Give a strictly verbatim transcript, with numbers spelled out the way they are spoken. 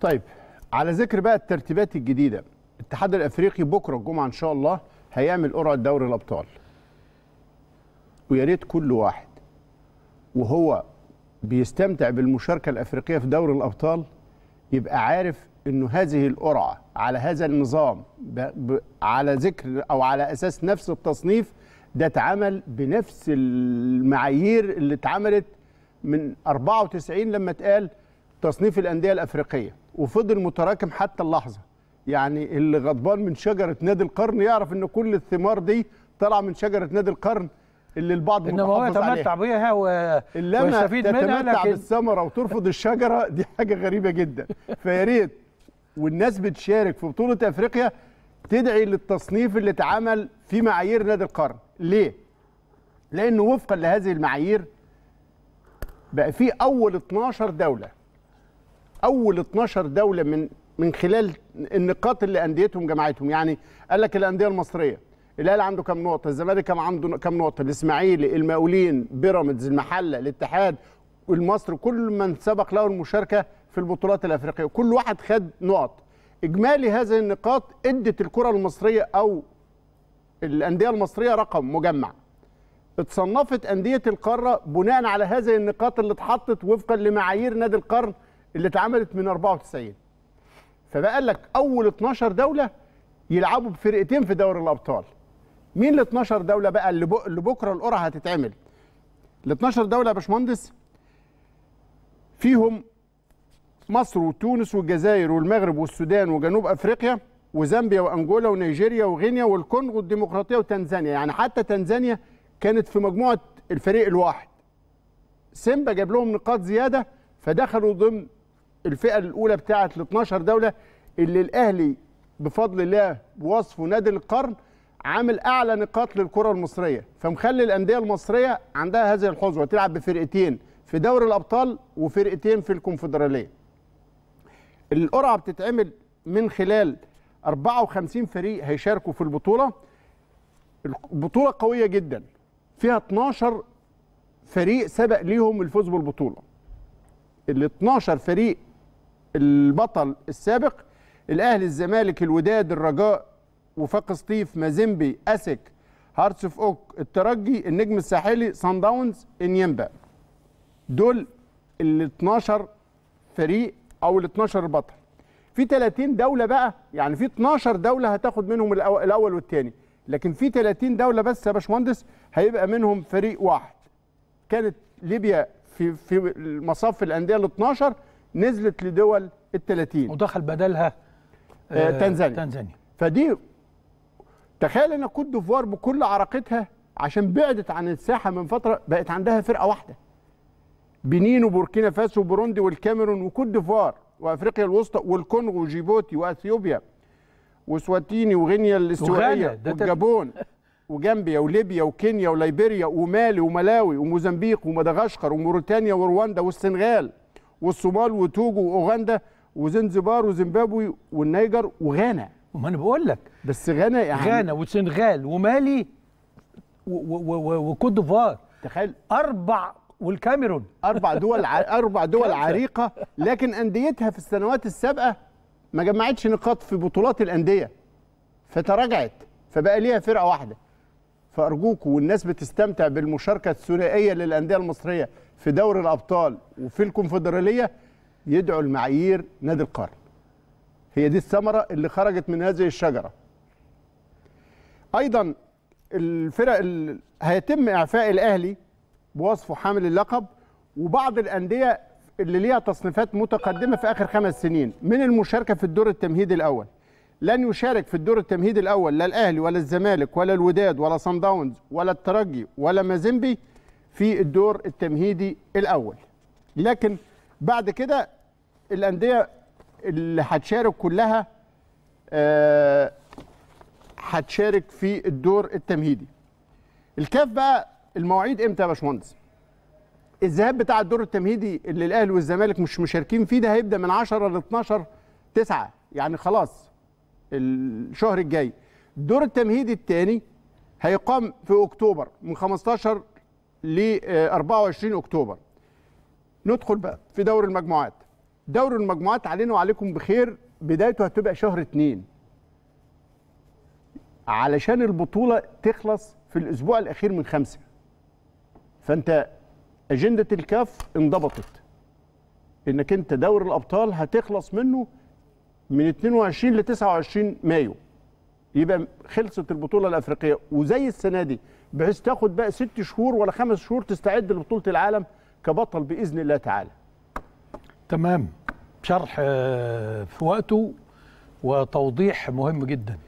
طيب على ذكر بقى الترتيبات الجديده، الاتحاد الافريقي بكره الجمعه ان شاء الله هيعمل قرعه دوري الابطال، ويا ريت كل واحد وهو بيستمتع بالمشاركه الافريقيه في دوري الابطال يبقى عارف انه هذه القرعه على هذا النظام ب... ب... على ذكر او على اساس نفس التصنيف ده اتعمل بنفس المعايير اللي اتعملت من أربعة وتسعين لما اتقال تصنيف الانديه الافريقيه، وفضل متراكم حتى اللحظه. يعني اللي غضبان من شجره نادي القرن يعرف ان كل الثمار دي طالعه من شجره نادي القرن اللي البعض محافظ عليها، يتمتع بيها ويستفيد منها، تتمتع لكن... بالثمره وترفض الشجره، دي حاجه غريبه جدا. فيا ريت والناس بتشارك في بطوله افريقيا تدعي للتصنيف اللي اتعمل في معايير نادي القرن. ليه؟ لانه وفقا لهذه المعايير بقى في اول اتناشر دوله، اول اتناشر دوله من من خلال النقاط اللي انديتهم جمعتهم. يعني قال لك الانديه المصريه، الاهلي عنده كام نقطه، الزمالك كام عنده كام نقطه، الاسماعيلي، المقاولين، بيراميدز، المحله، الاتحاد، والمصري، كل من سبق له المشاركه في البطولات الافريقيه، وكل واحد خد نقط. اجمالي هذه النقاط ادت الكره المصريه او الانديه المصريه رقم مجمع. اتصنفت انديه القاره بناء على هذه النقاط اللي اتحطت وفقا لمعايير نادي القرن اللي اتعملت من أربعة وتسعين. فبقى قال لك اول اتناشر دوله يلعبوا بفرقتين في دوري الابطال. مين ال اتناشر دوله بقى اللي بكره القرعه هتتعمل؟ ال اتناشر دوله يا باشمهندس فيهم مصر وتونس والجزائر والمغرب والسودان وجنوب افريقيا وزامبيا وانجولا ونيجيريا وغينيا والكونغو الديمقراطيه وتنزانيا. يعني حتى تنزانيا كانت في مجموعه الفريق الواحد، سيمبا جاب لهم نقاط زياده فدخلوا ضمن الفئه الاولى بتاعه ال اتناشر دوله اللي الاهلي بفضل الله بوصفه نادي القرن عامل اعلى نقاط للكره المصريه، فمخلي الانديه المصريه عندها هذه الحظوه تلعب بفرقتين في دوري الابطال وفرقتين في الكونفدراليه. القرعه بتتعمل من خلال أربعة وخمسين فريق هيشاركوا في البطوله. البطوله قويه جدا، فيها اتناشر فريق سبق ليهم الفوز بالبطوله. ال اتناشر فريق البطل السابق الاهلي، الزمالك، الوداد، الرجاء، وفاق سطيف، مازيمبي، اسك، هارتس اوف اوك، الترجي، النجم الساحلي، سان داونز، انيمبا. دول ال اتناشر فريق او ال اتناشر البطل. في تلاتين دوله بقى، يعني في اتناشر دوله هتاخد منهم الاول والثاني، لكن في تلاتين دوله بس يا باشمهندس هيبقى منهم فريق واحد. كانت ليبيا في في مصاف الانديه ال اتناشر نزلت لدول ال تلاتين ودخل بدلها آه تنزانيا. تنزانيا فدي تخيل ان كوت ديفوار بكل عراقتها عشان بعدت عن الساحه من فتره بقت عندها فرقه واحده. بنين وبوركينا فاسو وبوروندي والكاميرون وكوت ديفوار وافريقيا الوسطى والكونغو وجيبوتي واثيوبيا وسواتيني وغينيا الاستوائيه والجابون وجامبيا وليبيا وكينيا وليبيريا ومالي وملاوي وموزمبيق ومدغشقر وموريتانيا ورواندا والسنغال والصومال وتوجو واوغندا وزنزبار وزيمبابوي والنيجر وغانا. ما انا بقول لك بس غانا، يعني غانا والسنغال ومالي وكوت ديفوار، تخيل اربع، والكاميرون اربع دول اربع دول عريقه، لكن انديتها في السنوات السابقه ما جمعتش نقاط في بطولات الانديه فتراجعت، فبقى ليها فرقه واحده. فارجوكم والناس بتستمتع بالمشاركه الثنائيه للانديه المصريه في دوري الابطال وفي الكونفدراليه يدعوا المعايير نادي القرن. هي دي الثمره اللي خرجت من هذه الشجره. ايضا الفرق ال... هيتم اعفاء الاهلي بوصفه حامل اللقب وبعض الانديه اللي ليها تصنيفات متقدمه في اخر خمس سنين من المشاركه في الدور التمهيدي الاول. لن يشارك في الدور التمهيدي الاول لا الاهلي ولا الزمالك ولا الوداد ولا سان داونز ولا الترجي ولا مازيمبي في الدور التمهيدي الاول، لكن بعد كده الانديه اللي هتشارك كلها هتشارك آه في الدور التمهيدي. الكاف بقى المواعيد امتى يا باشمهندس؟ الذهاب بتاع الدور التمهيدي اللي الاهلي والزمالك مش مشاركين فيه ده هيبدا من عشرة ل اتناشر تسعة، يعني خلاص الشهر الجاي. الدور التمهيدي الثاني هيقام في اكتوبر من خمستاشر ل أربعة وعشرين اكتوبر. ندخل بقى في دور المجموعات. دوري المجموعات علينا وعليكم بخير، بدايته هتبقى شهر اتنين علشان البطولة تخلص في الأسبوع الأخير من خمسة. فأنت أجندة الكاف انضبطت إنك أنت دوري الأبطال هتخلص منه من اتنين وعشرين ل تسعة وعشرين مايو، يبقى خلصت البطولة الأفريقية، وزي السنة دي بحيث تاخد بقى ست شهور ولا خمس شهور تستعد لبطولة العالم كبطل بإذن الله تعالى. تمام، شرح في وقته وتوضيح مهم جدا.